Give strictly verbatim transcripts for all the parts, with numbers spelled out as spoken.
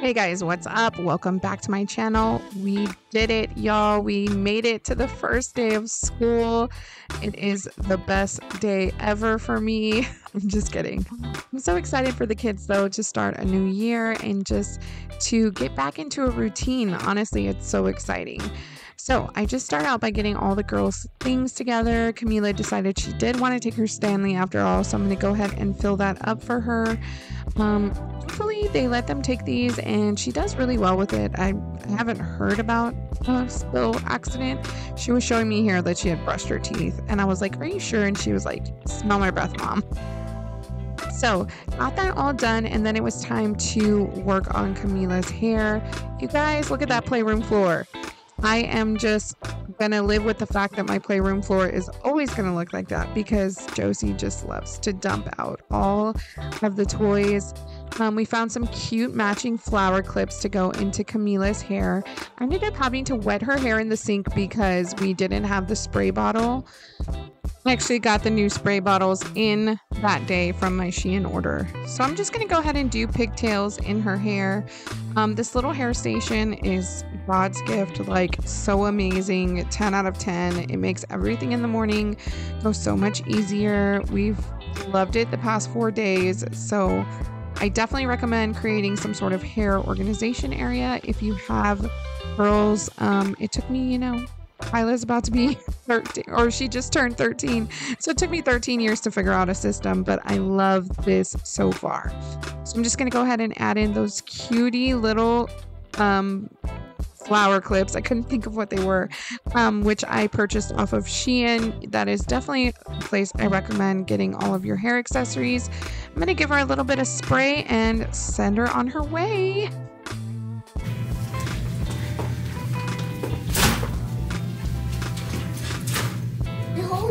Hey guys, what's up? Welcome back to my channel. We did it, y'all. We made it to the first day of school. It is the best day ever for me. I'm just kidding. I'm so excited for the kids though to start a new year and just to get back into a routine. Honestly, it's so exciting. So I just start out by getting all the girls' things together. Kamila decided she did want to take her Stanley after all, so I'm going to go ahead and fill that up for her. Um, hopefully they let them take these, and she does really well with it. I haven't heard about a spill accident. She was showing me here that she had brushed her teeth, and I was like, "Are you sure?" And she was like, "Smell my breath, Mom." So got that all done, and then it was time to work on Kamila's hair. You guys, look at that playroom floor. I am just gonna live with the fact that my playroom floor is always gonna look like that because Josie just loves to dump out all of the toys. Um, we found some cute matching flower clips to go into Kamila's hair. I ended up having to wet her hair in the sink because we didn't have the spray bottle. I actually got the new spray bottles in that day from my Shein order. So I'm just going to go ahead and do pigtails in her hair. Um, this little hair station is God's gift, like so amazing, ten out of ten. It makes everything in the morning go so much easier. We've loved it the past four days. So I definitely recommend creating some sort of hair organization area if you have girls. Um, it took me, you know, Kyla's about to be thirteen, or she just turned thirteen, so it took me thirteen years to figure out a system, but I love this so far. So I'm just going to go ahead and add in those cutie little um, flower clips. I couldn't think of what they were, um, which I purchased off of Shein. That is definitely a place I recommend getting all of your hair accessories. I'm going to give her a little bit of spray and send her on her way.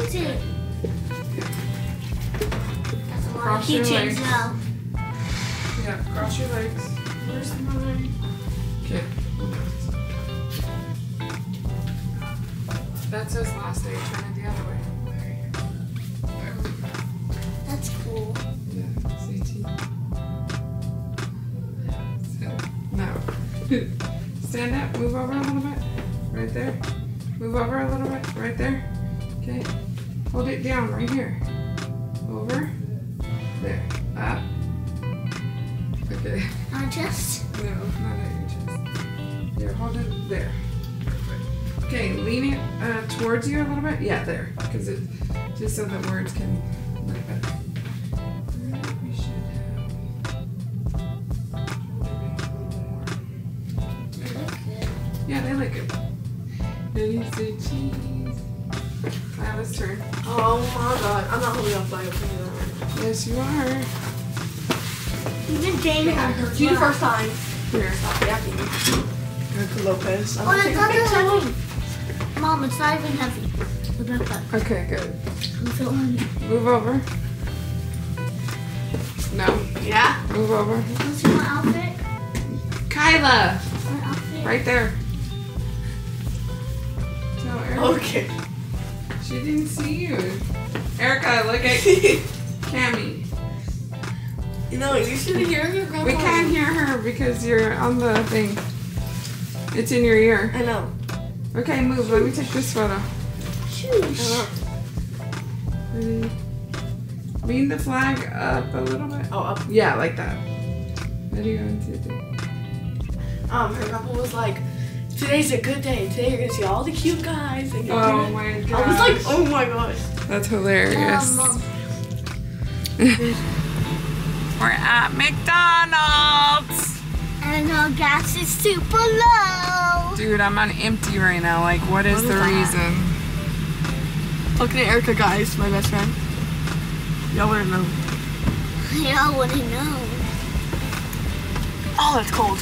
It. That's a lot of keychains now. Yeah, cross your legs. Where's the mother? Okay. That says last day, turn it the other way. That's cool. Yeah, it's eighteen. No. Stand up, move over a little bit. Right there. Move over a little bit. Right there. Okay. Hold it down right here. Over. There. Up. Okay. On your chest? No, not on your chest. Here, hold it there. Perfect. Okay, lean it uh, towards you a little bit. Yeah, there. Because it just so that words can look better. We should have a little more. Yeah, they look good. Then you say cheese. Kyla's turn. Oh my god. I'm not holding up by it. Yes, you are. Even Jamie had her. Do the first time. Here, stop yapping. Go to Lopez. I'm oh, it's not too heavy. Mom, it's not even heavy. Okay, good. Move over. No. Yeah? Move over. What's your outfit? Kyla! What outfit? Right there. Tell Eric. Okay. She didn't see you. Erica, look at Cammy. You know, you should hear her. We can't hear her because you're on the thing. It's in your ear. I know. Okay, move. Shoosh. Let me take this photo. Shoosh. Lean the flag up a little bit. Oh, up. Yeah, like that. What are you going to do? Um, her couple was like, today's a good day. Today you're gonna see all the cute guys. And oh my gosh. I was like, oh my gosh. That's hilarious. Um, We're at McDonald's. And our gas is super low. Dude, I'm on empty right now. Like, what is what the is reason? Look at Erica, guys, my best friend. Y'all wouldn't know. Y'all wouldn't know. Oh, that's cold.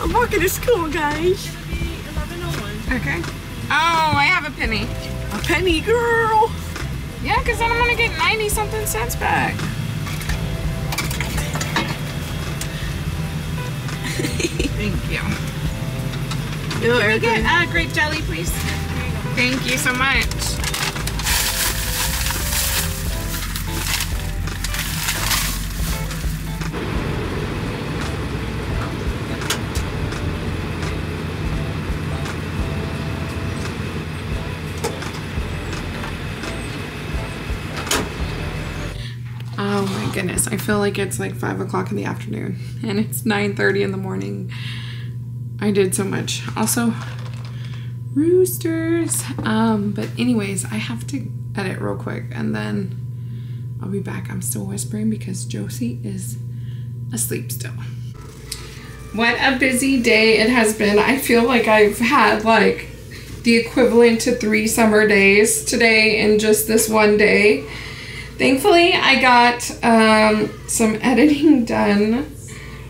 I'm walking to school, guys. It's gonna be eleven oh one. Okay. Oh, I have a penny. A penny, girl. Yeah, because then I'm gonna get ninety something cents back. Thank you. Yo, Can we get a uh, grape jelly, please? There you go. Thank you so much. goodness, I feel like it's like five o'clock in the afternoon and it's nine thirty in the morning. I did so much. Also, roosters. Um, but anyways, I have to edit real quick and then I'll be back. I'm still whispering because Josie is asleep still. What a busy day it has been. I feel like I've had like the equivalent to three summer days today in just this one day. Thankfully, I got um, some editing done,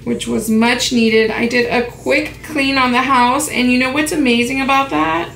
which was much needed. I did a quick clean on the house, and you know what's amazing about that?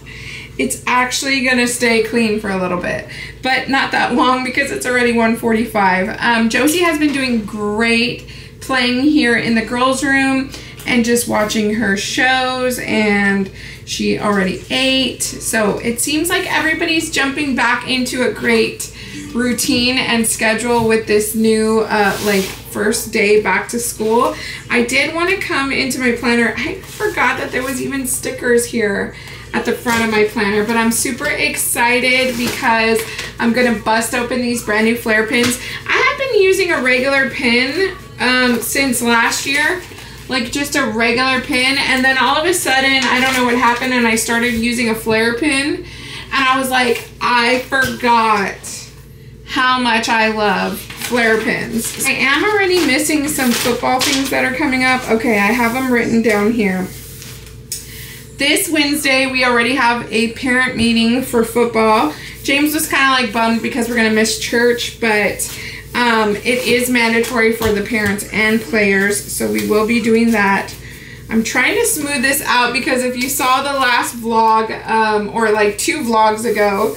It's actually gonna stay clean for a little bit, but not that long because it's already one forty-five. Um, Josie has been doing great playing here in the girls' room and just watching her shows, and she already ate. So it seems like everybody's jumping back into a great routine and schedule with this new uh, like first day back to school. I did want to come into my planner. I forgot that there was even stickers here at the front of my planner, but I'm super excited because I'm gonna bust open these brand new flare pins. I have been using a regular pin um, since last year, like just a regular pin, and then all of a sudden, I don't know what happened, and I started using a flare pin, and I was like, I forgot how much I love flare pins. I am already missing some football things that are coming up. Okay, I have them written down here. This Wednesday, we already have a parent meeting for football. James was kind of like bummed because we're gonna miss church, but um, it is mandatory for the parents and players, so we will be doing that. I'm trying to smooth this out because if you saw the last vlog, um, or like two vlogs ago,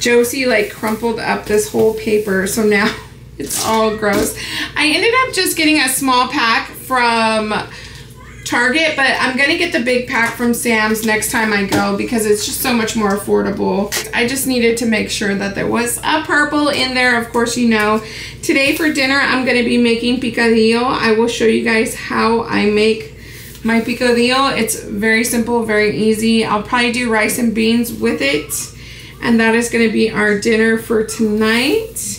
Josie like crumpled up this whole paper, so now it's all gross. I ended up just getting a small pack from Target, but I'm gonna get the big pack from Sam's next time I go because it's just so much more affordable. I just needed to make sure that there was a purple in there. Of course, you know. Today for dinner, I'm gonna be making picadillo. I will show you guys how I make my picadillo. It's very simple, very easy. I'll probably do rice and beans with it. And that is gonna be our dinner for tonight.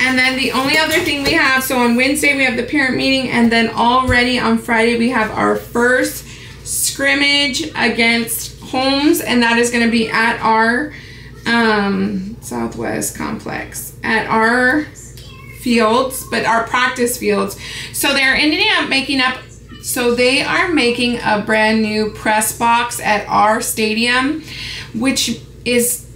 And then the only other thing we have, so on Wednesday we have the parent meeting, and then already on Friday we have our first scrimmage against Holmes, and that is gonna be at our um, Southwest complex, at our fields, but our practice fields. So they're ending up making up, so they are making a brand new press box at our stadium, which is,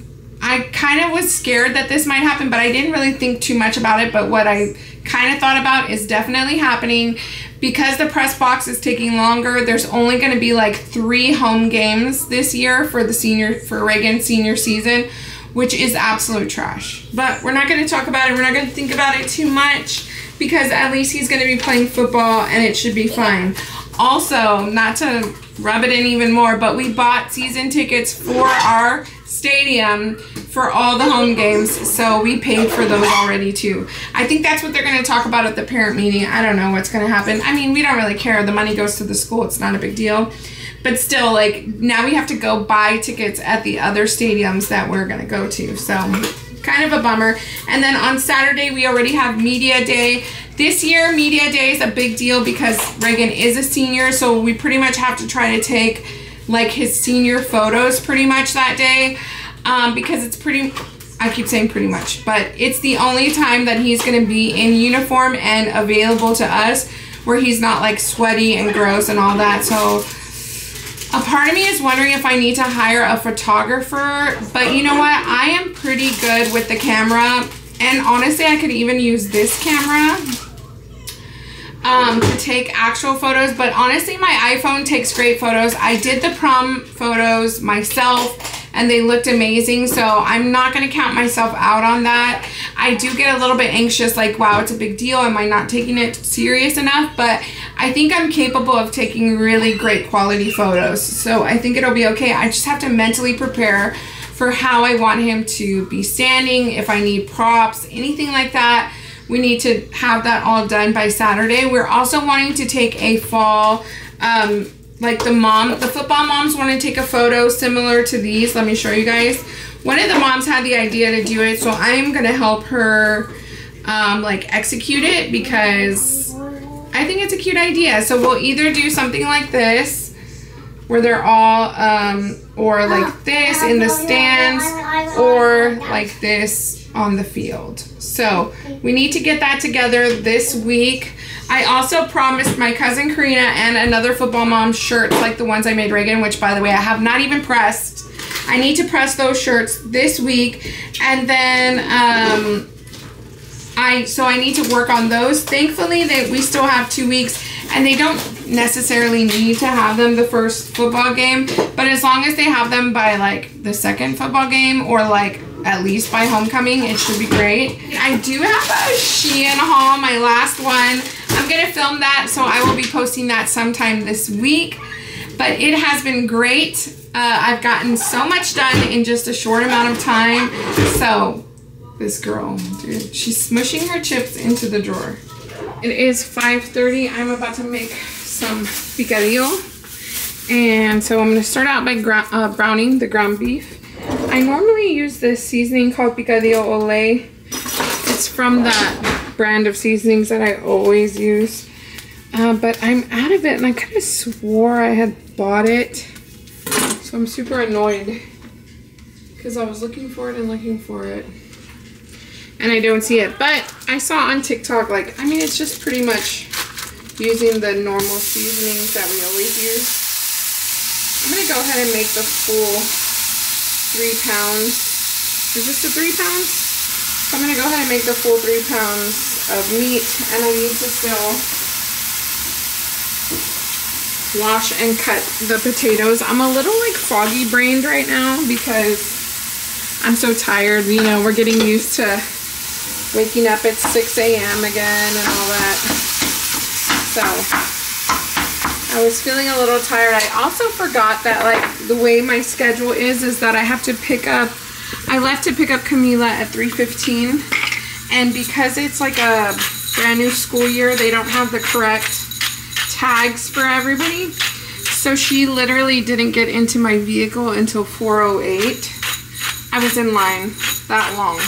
I kind of was scared that this might happen, but I didn't really think too much about it. But what I kind of thought about is definitely happening. Because the press box is taking longer, there's only going to be like three home games this year for the senior, for Reagan senior season, which is absolute trash. But we're not going to talk about it. We're not going to think about it too much because at least he's going to be playing football and it should be fine. Also, not to rub it in even more, but we bought season tickets for our stadium for all the home games, so we paid for those already too. I think that's what they're going to talk about at the parent meeting. I don't know what's going to happen. I mean, we don't really care. The money goes to the school. It's not a big deal. But still, like, now we have to go buy tickets at the other stadiums that we're going to go to. So kind of a bummer. And then on Saturday, we already have media day. This year, media day is a big deal because Reagan is a senior, so we pretty much have to try to take like his senior photos pretty much that day, um, because it's pretty, I keep saying pretty much, but it's the only time that he's gonna be in uniform and available to us where he's not like sweaty and gross and all that. So a part of me is wondering if I need to hire a photographer, but you know what? I am pretty good with the camera, and honestly, I could even use this camera Um, to take actual photos, but honestly my iPhone takes great photos. I did the prom photos myself and they looked amazing, so I'm not gonna count myself out on that. I do get a little bit anxious, like, wow, it's a big deal, am I not taking it serious enough? But I think I'm capable of taking really great quality photos, so I think it'll be okay. I just have to mentally prepare for how I want him to be standing, if I need props, anything like that. We need to have that all done by Saturday. We're also wanting to take a fall, um, like the mom, the football moms want to take a photo similar to these. Let me show you guys. One of the moms had the idea to do it, so I'm going to help her um, like execute it, because I think it's a cute idea. So we'll either do something like this where they're all, um, or like this in the stands, or like this on the field. So we need to get that together this week. I also promised my cousin Karina and another football mom shirts like the ones I made Reagan, which by the way, I have not even pressed. I need to press those shirts this week. And then, um, I, so I need to work on those. Thankfully, they, we still have two weeks and they don't necessarily need to have them the first football game, but as long as they have them by like the second football game, or like at least by homecoming, it should be great. I do have a Shein haul, my last one. I'm gonna film that, so I will be posting that sometime this week. But it has been great. Uh, I've gotten so much done in just a short amount of time. So this girl, dude, she's smushing her chips into the drawer. It is five thirty. I'm about to make some picadillo. And so I'm gonna start out by uh, browning the ground beef. I normally use this seasoning called Picadillo Ole. It's from that brand of seasonings that I always use. Uh, but I'm out of it, and I kind of swore I had bought it. So I'm super annoyed because I was looking for it and looking for it, and I don't see it. But I saw on TikTok, like, I mean, it's just pretty much using the normal seasonings that we always use. I'm going to go ahead and make the full... three pounds. Is this the three pounds? So I'm gonna go ahead and make the full three pounds of meat, and I need to still wash and cut the potatoes. I'm a little like foggy brained right now because I'm so tired. You know, we're getting used to waking up at six A M again and all that. So I was feeling a little tired. I also forgot that like the way my schedule is, is that I have to pick up, I left to pick up Kamila at three fifteen. And because it's like a brand new school year, they don't have the correct tags for everybody. So she literally didn't get into my vehicle until four oh eight. I was in line that long.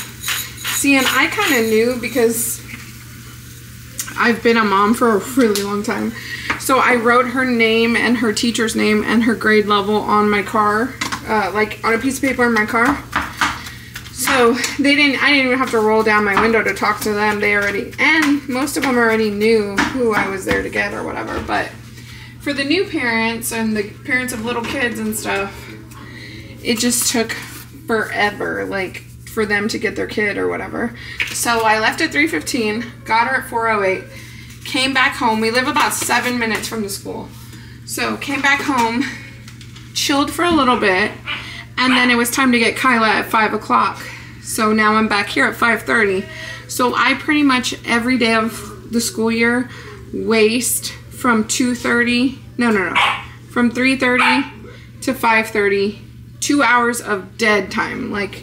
See, and I kind of knew because I've been a mom for a really long time. So I wrote her name and her teacher's name and her grade level on my car, uh, like on a piece of paper in my car. So they didn't, I didn't even have to roll down my window to talk to them. They already, and most of them already knew who I was there to get or whatever. But for the new parents and the parents of little kids and stuff, it just took forever, like for them to get their kid or whatever. So I left at three fifteen, got her at four oh eight. Came back home. We live about seven minutes from the school. So came back home, chilled for a little bit, and then it was time to get Kyla at five o'clock. So now I'm back here at five thirty. So I pretty much every day of the school year waste from two thirty, no, no, no, from three thirty to five thirty, two hours of dead time, like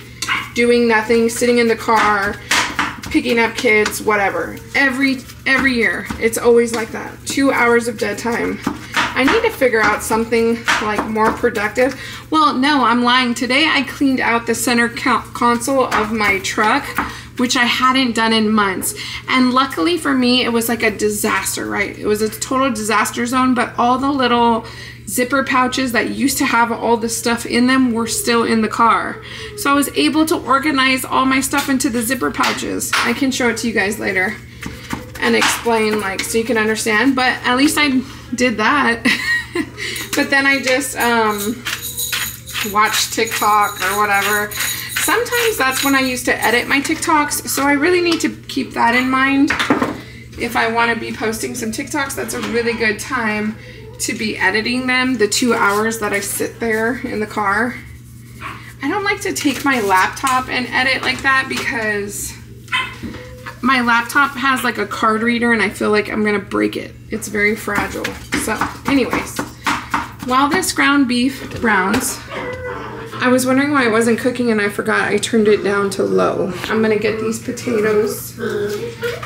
doing nothing, sitting in the car, picking up kids, whatever. Every every year, it's always like that. Two hours of dead time. I need to figure out something like more productive. Well, no, I'm lying. Today I cleaned out the center console of my truck, which I hadn't done in months. And luckily for me, it was like a disaster, right? It was a total disaster zone, but all the little zipper pouches that used to have all the stuff in them were still in the car. So I was able to organize all my stuff into the zipper pouches. I can show it to you guys later and explain, like, so you can understand, but at least I did that. But then I just um, watched TikTok or whatever. Sometimes that's when I used to edit my TikToks, so I really need to keep that in mind. If I want to be posting some TikToks, that's a really good time to be editing them, the two hours that I sit there in the car. I don't like to take my laptop and edit like that because my laptop has like a card reader and I feel like I'm gonna break it. It's very fragile. So anyways, while this ground beef browns, I was wondering why it wasn't cooking and I forgot I turned it down to low. I'm gonna get these potatoes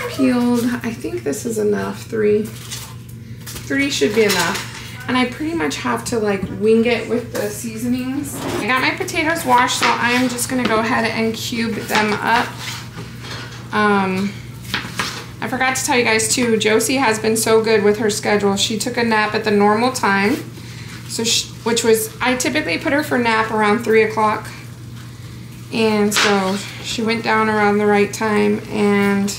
peeled. I think this is enough, three. Three should be enough. And I pretty much have to like wing it with the seasonings. I got my potatoes washed, so I'm just gonna go ahead and cube them up. Um, I forgot to tell you guys too, Josie has been so good with her schedule. She took a nap at the normal time, so she, which was, I typically put her for nap around three o'clock. And so she went down around the right time and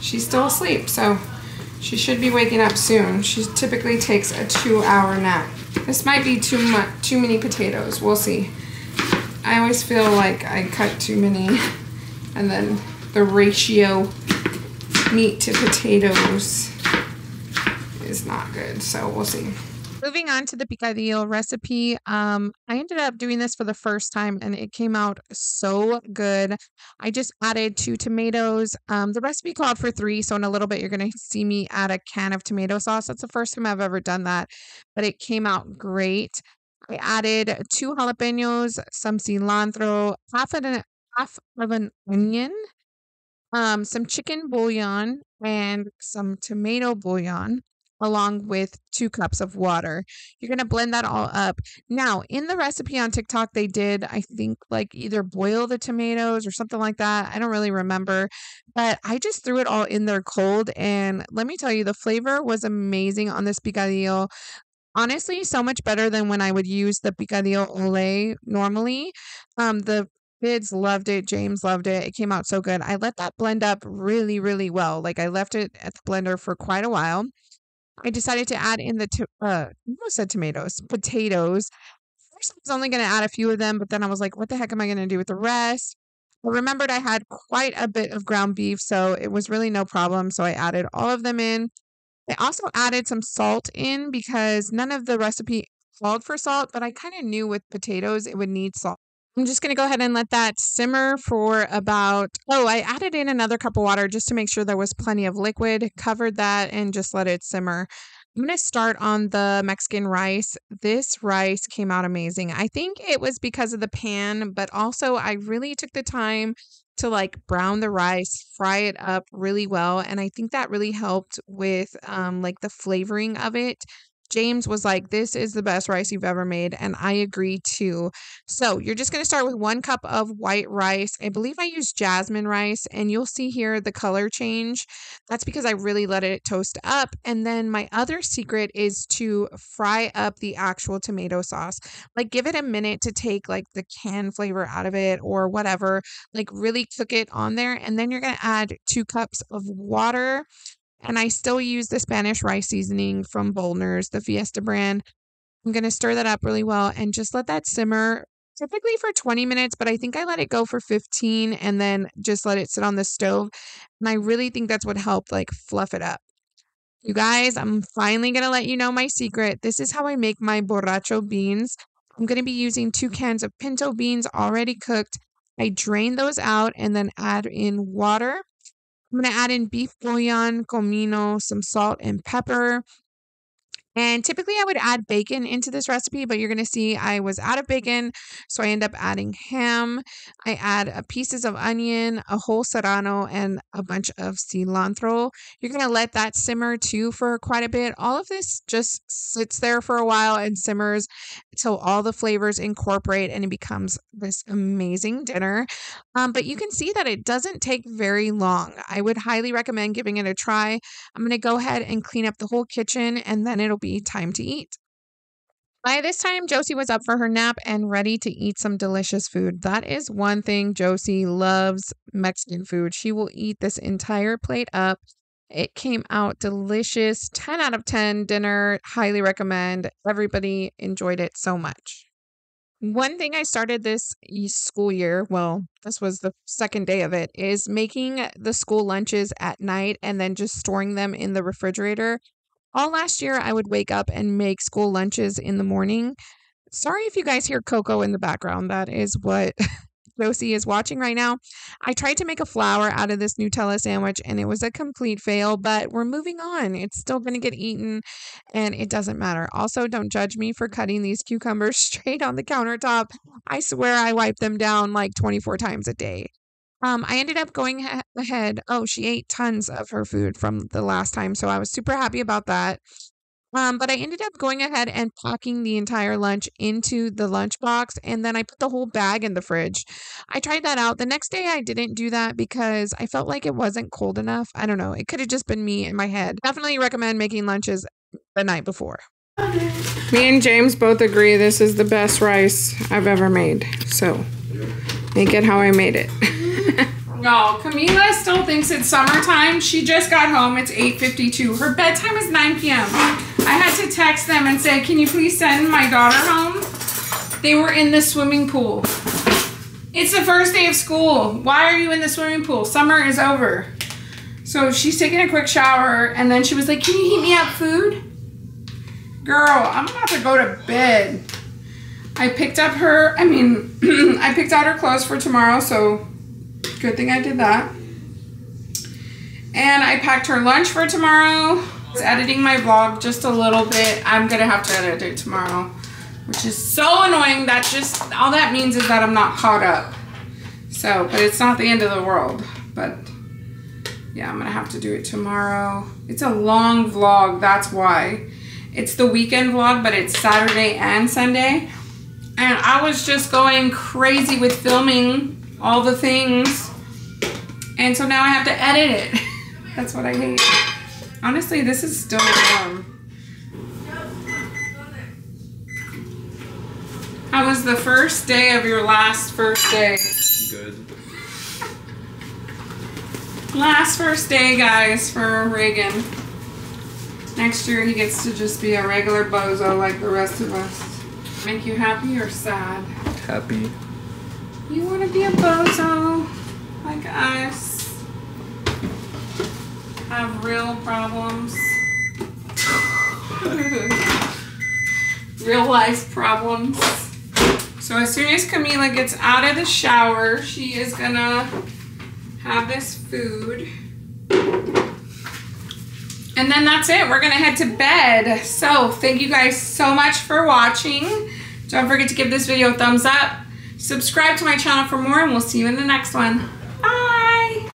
she's still asleep. So she should be waking up soon. She typically takes a two hour nap. This might be too much, too many potatoes. We'll see. I always feel like I cut too many, and then the ratio meat to potatoes is not good. So we'll see. Moving on to the picadillo recipe, um, I ended up doing this for the first time and it came out so good. I just added two tomatoes. Um, the recipe called for three, so in a little bit you're going to see me add a can of tomato sauce. That's the first time I've ever done that, but it came out great. I added two jalapenos, some cilantro, half of an, half of an onion, um, some chicken bouillon, and some tomato bouillon, along with two cups of water. You're going to blend that all up. Now, in the recipe on TikTok, they did, I think, like either boil the tomatoes or something like that. I don't really remember, but I just threw it all in there cold. And let me tell you, the flavor was amazing on this picadillo. Honestly, so much better than when I would use the picadillo ole normally. Um, the kids loved it. James loved it. It came out so good. I let that blend up really, really well. Like, I left it at the blender for quite a while. I decided to add in the, to uh, almost said tomatoes, potatoes. First, I was only going to add a few of them, but then I was like, what the heck am I going to do with the rest? I remembered I had quite a bit of ground beef, so it was really no problem. So I added all of them in. I also added some salt in because none of the recipe called for salt, but I kind of knew with potatoes it would need salt. I'm just going to go ahead and let that simmer for about, oh, I added in another cup of water just to make sure there was plenty of liquid, covered that, and just let it simmer. I'm going to start on the Mexican rice. This rice came out amazing. I think it was because of the pan, but also I really took the time to like brown the rice, fry it up really well, and I think that really helped with um, like the flavoring of it. James was like, this is the best rice you've ever made. And I agree too. So you're just going to start with one cup of white rice. I believe I used jasmine rice, and you'll see here the color change. That's because I really let it toast up. And then my other secret is to fry up the actual tomato sauce. Like, give it a minute to take like the canned flavor out of it or whatever, like really cook it on there. And then you're going to add two cups of water. And I still use the Spanish rice seasoning from Bolner's, the Fiesta brand. I'm going to stir that up really well and just let that simmer typically for twenty minutes, but I think I let it go for fifteen and then just let it sit on the stove. And I really think that's what helped like fluff it up. You guys, I'm finally going to let you know my secret. This is how I make my borracho beans. I'm going to be using two cans of pinto beans already cooked. I drain those out and then add in water. I'm going to add in beef bouillon, comino, some salt and pepper. And typically I would add bacon into this recipe, but you're going to see I was out of bacon, so I end up adding ham. I add uh, pieces of onion, a whole serrano, and a bunch of cilantro. You're going to let that simmer too for quite a bit. All of this just sits there for a while and simmers until all the flavors incorporate and it becomes this amazing dinner. Um, but you can see that it doesn't take very long. I would highly recommend giving it a try. I'm going to go ahead and clean up the whole kitchen, and then it'll be time to eat. By this time, Josie was up for her nap and ready to eat some delicious food. That is one thing Josie loves, Mexican food. She will eat this entire plate up. It came out delicious. ten out of ten dinner. Highly recommend. Everybody enjoyed it so much. One thing I started this school year, well, this was the second day of it, is making the school lunches at night and then just storing them in the refrigerator. All last year, I would wake up and make school lunches in the morning. Sorry if you guys hear Coco in the background. That is what Josie is watching right now. I tried to make a flour out of this Nutella sandwich, and it was a complete fail, but we're moving on. It's still going to get eaten, and it doesn't matter. Also, don't judge me for cutting these cucumbers straight on the countertop. I swear I wipe them down like twenty-four times a day. Um, I ended up going ahead. Oh, she ate tons of her food from the last time, so I was super happy about that. Um, but I ended up going ahead and packing the entire lunch into the lunchbox, and then I put the whole bag in the fridge. I tried that out. The next day, I didn't do that because I felt like it wasn't cold enough. I don't know. It could have just been me in my head. Definitely recommend making lunches the night before. Me and James both agree this is the best rice I've ever made. So make it how I made it. No, Kamila still thinks it's summertime. She just got home. It's eight fifty-two. Her bedtime is nine p m I had to text them and say, can you please send my daughter home? They were in the swimming pool. It's the first day of school. Why are you in the swimming pool? Summer is over. So she's taking a quick shower, and then she was like, can you heat me up food? Girl, I'm about to go to bed. I picked up her, I mean, I picked out her clothes for tomorrow, so good thing I did that. And I packed her lunch for tomorrow. I was editing my vlog just a little bit. I'm gonna have to edit it tomorrow, which is so annoying. That just, all that means is that I'm not caught up. So, but it's not the end of the world. But yeah, I'm gonna have to do it tomorrow. It's a long vlog, that's why. It's the weekend vlog, but it's Saturday and Sunday. And I was just going crazy with filming all the things. And so now I have to edit it. That's what I hate. Honestly, this is still warm. How was the first day of your last first day? Good. Last first day, guys, for Reagan. Next year, he gets to just be a regular bozo like the rest of us. Make you happy or sad? Happy. You want to be a bozo like us? Have real problems. Real life problems. So as soon as Kamila gets out of the shower, she is gonna have this food. And then that's it. We're gonna head to bed. So thank you guys so much for watching. Don't forget to give this video a thumbs up. Subscribe to my channel for more, and we'll see you in the next one.